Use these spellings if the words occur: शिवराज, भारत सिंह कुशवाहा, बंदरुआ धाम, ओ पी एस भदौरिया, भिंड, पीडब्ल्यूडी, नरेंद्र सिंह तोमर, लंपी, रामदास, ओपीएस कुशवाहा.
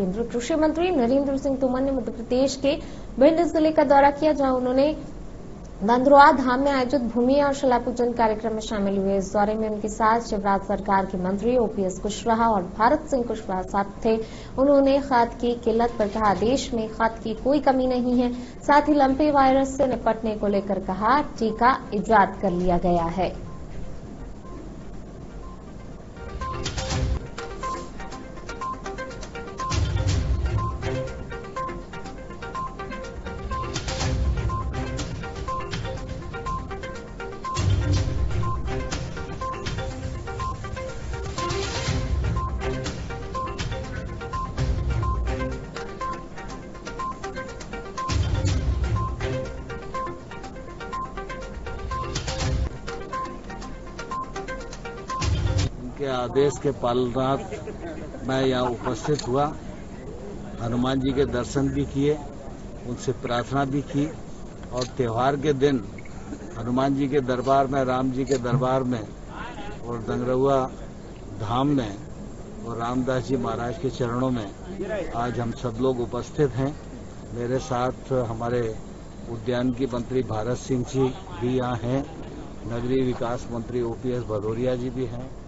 केंद्रीय कृषि मंत्री नरेंद्र सिंह तोमर ने मध्य प्रदेश के भिंड जिले का दौरा किया, जहां उन्होंने बंदरुआ धाम में आयोजित भूमि और शिला पूजन कार्यक्रम में शामिल हुए। इस दौरे में उनके साथ शिवराज सरकार के मंत्री OPS कुशवाहा और भारत सिंह कुशवाहा साथ थे। उन्होंने खाद की किल्लत पर कहा, देश में खाद की कोई कमी नहीं है। साथ ही लंपी वायरस से निपटने को लेकर कहा, टीका इजाद कर लिया गया है। के आदेश के पालनार्थ मैं यहाँ उपस्थित हुआ। हनुमान जी के दर्शन भी किए, उनसे प्रार्थना भी की और त्योहार के दिन हनुमान जी के दरबार में, राम जी के दरबार में और दंगरुआ धाम में और रामदास जी महाराज के चरणों में आज हम सब लोग उपस्थित हैं। मेरे साथ हमारे उद्यान की मंत्री भारत सिंह जी भी यहाँ हैं, नगरीय विकास मंत्री OPS भदौरिया जी भी हैं।